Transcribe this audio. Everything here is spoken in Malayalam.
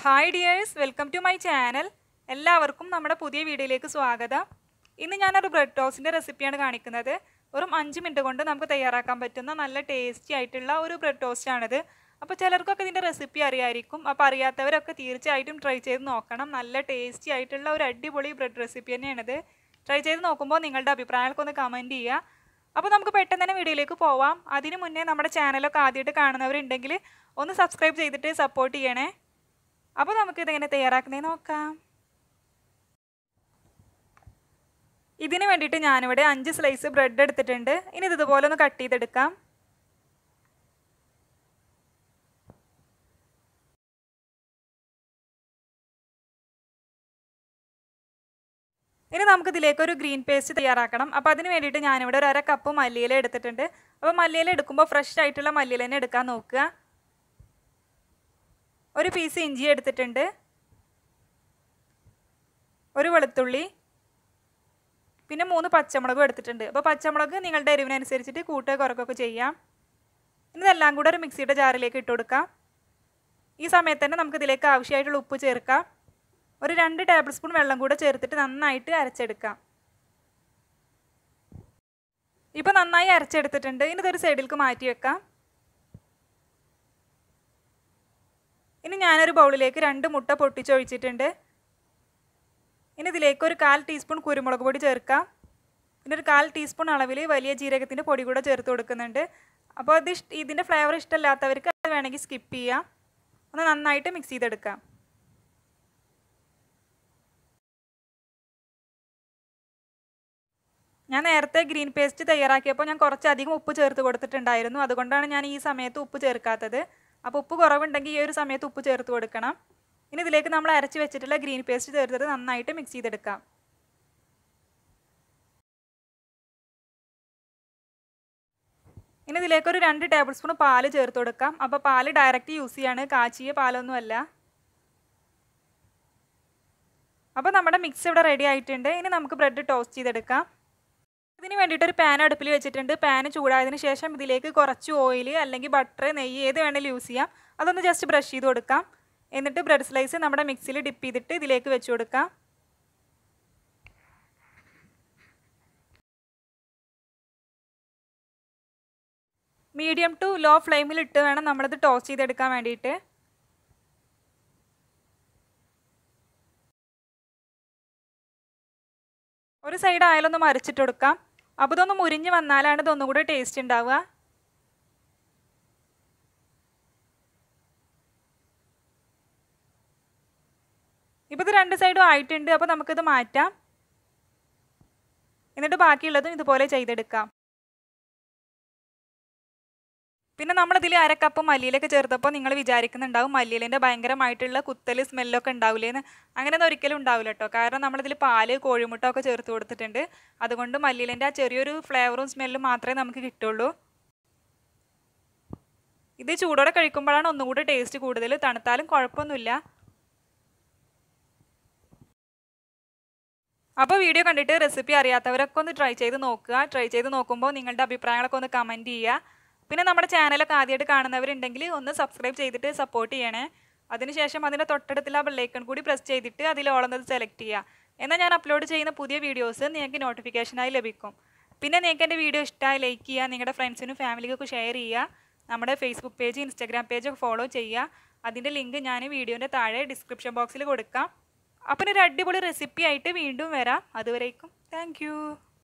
Hi dears, welcome to my channel. എല്ലാവർക്കും നമ്മുടെ പുതിയ വീഡിയോയിലേക്ക് സ്വാഗതം. ഇന്ന് ഞാൻ ഒരു ബ്രെഡ് ടോസ്റ്റിന്റെ റെസിപ്പിയാണ് കാണിക്കുന്നത്. ഒരു 5 മിനിറ്റ് കൊണ്ട് നമുക്ക് തയ്യാറാക്കാൻ പറ്റുന്ന നല്ല ടേസ്റ്റി ആയിട്ടുള്ള ഒരു ബ്രെഡ് ടോസ്റ്റ് ആണിത്. അപ്പോൾ ചിലർക്കൊക്കെ ഇതിന്റെ റെസിപ്പി അറിയായിരിക്കും. അപ്പോൾ അറിയാത്തവരൊക്കെ തീർച്ചയായിട്ടും ട്രൈ ചെയ്ത് നോക്കണം. നല്ല ടേസ്റ്റി ആയിട്ടുള്ള ഒരു അടിപൊളി ബ്രെഡ് റെസിപ്പി തന്നെയാണിത്. ട്രൈ ചെയ്ത് നോക്കുമ്പോൾ നിങ്ങളുടെ അഭിപ്രായങ്ങളൊക്കെ ഒന്ന് കമന്റ് ചെയ്യുക. അപ്പോൾ നമുക്ക് പെട്ടെന്ന് തന്നെ വീഡിയോയിലേക്ക് പോവാം. അതിനു മുന്നേ നമ്മുടെ ചാനലൊക്കെ ആദ്യമായിട്ട് കാണുന്നവരുണ്ടെങ്കിൽ ഒന്ന് സബ്സ്ക്രൈബ് ചെയ്തിട്ട് സപ്പോർട്ട് ചെയ്യണേ. അപ്പോൾ നമുക്കിതെങ്ങനെ തയ്യാറാക്കുന്നത് നോക്കാം. ഇതിന് വേണ്ടിയിട്ട് ഞാനിവിടെ 5 സ്ലൈസ് ബ്രെഡ് എടുത്തിട്ടുണ്ട്. ഇനി ഇതുപോലെ ഒന്ന് കട്ട് ചെയ്തെടുക്കാം. ഇനി നമുക്കിതിലേക്ക് ഒരു ഗ്രീൻ പേസ്റ്റ് തയ്യാറാക്കണം. അപ്പോൾ അതിന് വേണ്ടിയിട്ട് ഞാനിവിടെ ഒരു 1/2 കപ്പ് മല്ലിയില എടുത്തിട്ടുണ്ട്. അപ്പോൾ മല്ലിയില എടുക്കുമ്പോൾ ഫ്രഷ് ആയിട്ടുള്ള മല്ലിയില തന്നെ എടുക്കാൻ നോക്കുക. ഒരു പീസ് ഇഞ്ചി എടുത്തിട്ടുണ്ട്. ഒരു വെളുത്തുള്ളി, പിന്നെ 3 പച്ചമുളകും എടുത്തിട്ടുണ്ട്. അപ്പോൾ പച്ചമുളക് നിങ്ങളുടെ എരിവിനനുസരിച്ചിട്ട് കൂട്ടുക കുറയ്ക്കുകയൊക്കെ ചെയ്യാം. ഇതെല്ലാം കൂടെ ഒരു മിക്സിയുടെ ജാറിലേക്ക് ഇട്ട് കൊടുക്കാം. ഈ സമയത്ത് തന്നെ നമുക്കിതിലേക്ക് ആവശ്യമായിട്ടുള്ള ഉപ്പ് ചേർക്കാം. ഒരു 2 ടേബിൾ സ്പൂൺ വെള്ളം കൂടെ ചേർത്തിട്ട് നന്നായിട്ട് അരച്ചെടുക്കാം. ഇപ്പോൾ നന്നായി അരച്ചെടുത്തിട്ടുണ്ട്. ഇനിതൊരു സൈഡിലേക്ക് മാറ്റി വെക്കാം. ഇനി ഞാനൊരു ബൗളിലേക്ക് 2 മുട്ട പൊട്ടിച്ചൊഴിച്ചിട്ടുണ്ട്. ഇനി ഇതിലേക്ക് ഒരു 1/4 ടീസ്പൂൺ കുരുമുളക് പൊടി ചേർക്കാം. പിന്നെ ഒരു 1/4 ടീസ്പൂൺ അളവിൽ വലിയ ജീരകത്തിൻ്റെ പൊടി കൂടെ ചേർത്ത് കൊടുക്കുന്നുണ്ട്. അപ്പോൾ ഇതിൻ്റെ ഫ്ലേവർ ഇഷ്ടമല്ലാത്തവർക്ക് അത് വേണമെങ്കിൽ സ്കിപ്പ് ചെയ്യാം. ഒന്ന് നന്നായിട്ട് മിക്സ് ചെയ്തെടുക്കാം. ഞാൻ നേരത്തെ ഗ്രീൻ പേസ്റ്റ് തയ്യാറാക്കിയപ്പോൾ ഞാൻ കുറച്ചധികം ഉപ്പ് ചേർത്ത് കൊടുത്തിട്ടുണ്ടായിരുന്നു. അതുകൊണ്ടാണ് ഞാൻ ഈ സമയത്ത് ഉപ്പ് ചേർക്കാത്തത്. അപ്പോൾ ഉപ്പ് കുറവുണ്ടെങ്കിൽ ഈ ഒരു സമയത്ത് ഉപ്പ് ചേർത്ത് കൊടുക്കണം. ഇനി ഇതിലേക്ക് നമ്മൾ അരച്ച് വെച്ചിട്ടുള്ള ഗ്രീൻ പേസ്റ്റ് ചേർത്തിട്ട് നന്നായിട്ട് മിക്സ് ചെയ്തെടുക്കാം. ഇനി ഇതിലേക്ക് ഒരു 2 ടേബിൾ സ്പൂൺ പാല് ചേർത്ത് കൊടുക്കാം. അപ്പോൾ പാല് ഡയറക്റ്റ് യൂസ് ചെയ്യാണ്, കാച്ചിയ പാലൊന്നുമല്ല. അപ്പോൾ നമ്മുടെ മിക്സ് ഇവിടെ റെഡി ആയിട്ടുണ്ട്. ഇനി നമുക്ക് ബ്രെഡ് ടോസ്റ്റ് ചെയ്തെടുക്കാം. ഇതിന് വേണ്ടിയിട്ടൊരു പാൻ അടുപ്പിൽ വെച്ചിട്ടുണ്ട്. പാൻ ചൂടായതിന് ശേഷം ഇതിലേക്ക് കുറച്ച് ഓയിൽ അല്ലെങ്കിൽ ബട്ടർ, നെയ്യ് ഏത് വേണമെങ്കിലും യൂസ് ചെയ്യാം. അതൊന്ന് ജസ്റ്റ് ബ്രഷ് ചെയ്ത് കൊടുക്കാം. എന്നിട്ട് ബ്രെഡ് സ്ലൈസ് നമ്മുടെ മിക്സിയിൽ ഡിപ്പ് ചെയ്തിട്ട് ഇതിലേക്ക് വെച്ച് കൊടുക്കാം. മീഡിയം ടു ലോ ഫ്ലെയിമിൽ ഇട്ട് വേണം നമ്മളിത് ടോസ്റ്റ് ചെയ്തെടുക്കാൻ വേണ്ടിയിട്ട്. ഒരു സൈഡ് ആയാലൊന്ന് മറിച്ചിട്ട് കൊടുക്കാം. അപ്പോൾ ഇതൊന്ന് മുരിഞ്ഞ് വന്നാലാണ് ഇതൊന്നും കൂടെ ടേസ്റ്റ് ഉണ്ടാവുക. ഇപ്പോൾ ഇത് 2 സൈഡും ആയിട്ടുണ്ട്. അപ്പോൾ നമുക്കിത് മാറ്റാം. എന്നിട്ട് ബാക്കിയുള്ളതും ഇതുപോലെ ചെയ്തെടുക്കാം. പിന്നെ നമ്മളിതിൽ 1/2 കപ്പ് മല്ലിയിലൊക്കെ ചേർത്തപ്പോൾ നിങ്ങൾ വിചാരിക്കുന്നുണ്ടാവും മല്ലിയിലിൻ്റെ ഭയങ്കരമായിട്ടുള്ള കുത്തൽ, സ്മെല്ലൊക്കെ ഉണ്ടാവില്ലേന്ന്. അങ്ങനെയൊന്നും ഒരിക്കലും ഉണ്ടാവില്ല കേട്ടോ. കാരണം നമ്മളിതിൽ പാല്, കോഴിമുട്ട ഒക്കെ ചേർത്ത് കൊടുത്തിട്ടുണ്ട്. അതുകൊണ്ട് മല്ലിയിലിൻ്റെ ആ ചെറിയൊരു ഫ്ലേവറും സ്മെല്ലും മാത്രമേ നമുക്ക് കിട്ടുള്ളൂ. ഇത് ചൂടോടെ കഴിക്കുമ്പോഴാണ് ഒന്നുകൂടി ടേസ്റ്റ് കൂടുതൽ. തണുത്താലും കുഴപ്പമൊന്നുമില്ല. അപ്പോൾ വീഡിയോ കണ്ടിട്ട് റെസിപ്പി അറിയാത്തവരൊക്കെ ഒന്ന് ട്രൈ ചെയ്ത് നോക്കുക. ട്രൈ ചെയ്ത് നോക്കുമ്പോൾ നിങ്ങളുടെ അഭിപ്രായങ്ങളൊക്കെ ഒന്ന് കമൻറ്റ് ചെയ്യുക. പിന്നെ നമ്മുടെ ചാനലൊക്കെ ആദ്യമായിട്ട് കാണുന്നവരുണ്ടെങ്കിൽ ഒന്ന് സബ്സ്ക്രൈബ് ചെയ്തിട്ട് സപ്പോർട്ട് ചെയ്യണേ. അതിനുശേഷം അതിൻ്റെ തൊട്ടടുത്തുള്ള ബെൽ ഐക്കൺ കൂടി പ്രസ് ചെയ്തിട്ട് അതിൽ ഓളെന്നത് സെലക്ട് ചെയ്യുക. എന്നാൽ ഞാൻ അപ്ലോഡ് ചെയ്യുന്ന പുതിയ വീഡിയോസ് നിങ്ങൾക്ക് നോട്ടിഫിക്കേഷനായി ലഭിക്കും. പിന്നെ നിങ്ങൾക്ക് എൻ്റെ വീഡിയോ ഇഷ്ടമായി ലൈക്ക് ചെയ്യുക, നിങ്ങളുടെ ഫ്രണ്ട്സിനും ഫാമിലിക്കൊക്കെ ഷെയർ ചെയ്യുക. നമ്മുടെ ഫേസ്ബുക്ക് പേജ്, ഇൻസ്റ്റാഗ്രാം പേജൊക്കെ ഫോളോ ചെയ്യുക. അതിൻ്റെ ലിങ്ക് ഞാൻ വീഡിയോൻ്റെ താഴെ ഡിസ്ക്രിപ്ഷൻ ബോക്സിൽ കൊടുക്കാം. അപ്പം ഒരു അടിപൊളി റെസിപ്പി ആയിട്ട് വീണ്ടും വരാം. അതുവരേക്കും താങ്ക് യു.